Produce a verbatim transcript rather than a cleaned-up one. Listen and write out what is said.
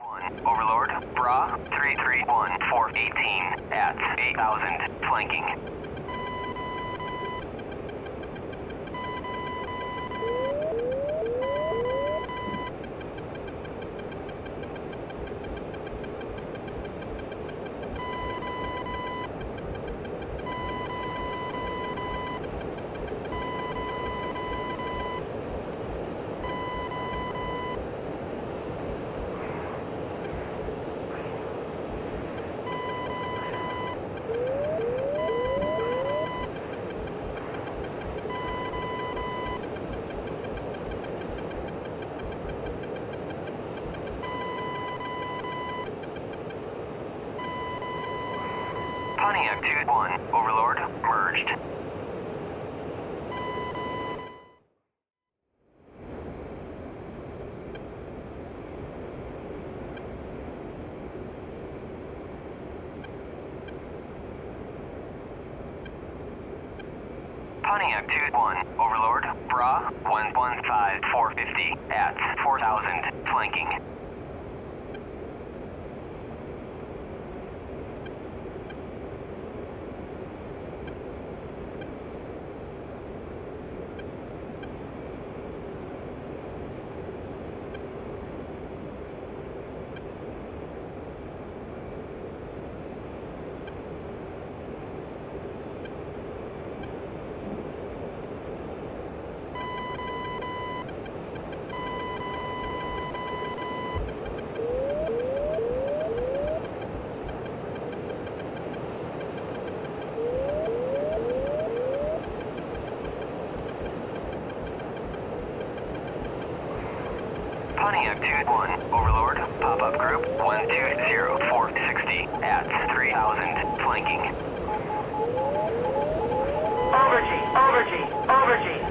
one. Overlord, Bra three three one four one eight at eight thousand, flanking. Pontiac two one, Overlord, merged. Pontiac two one, Overlord, Bra one one five four five zero at four thousand, flanking. Pontiac two one, Overlord, pop-up group one two zero four six zero at three thousand, flanking. Overgy, overgy, overgy.